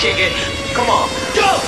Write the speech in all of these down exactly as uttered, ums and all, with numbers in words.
Kick it. Come on. Go!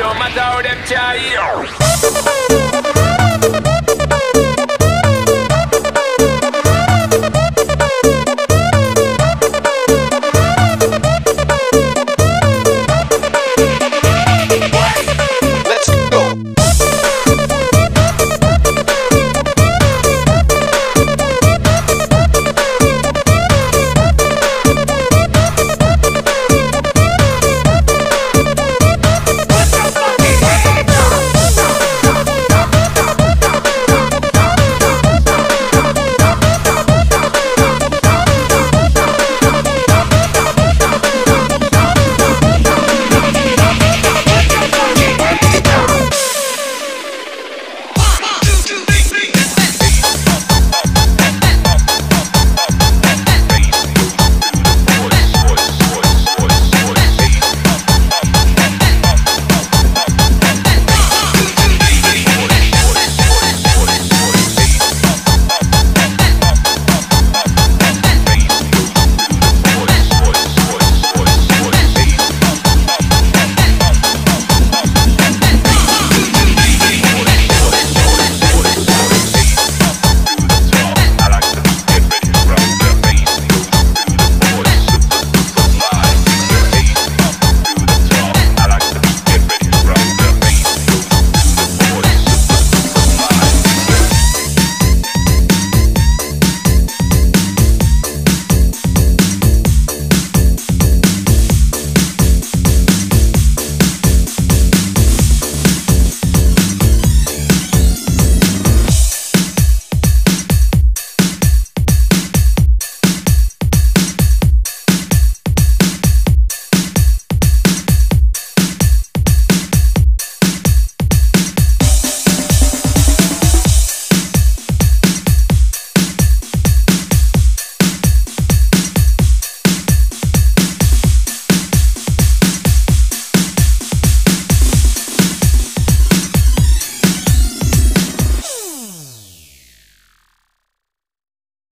I'm so damn tired.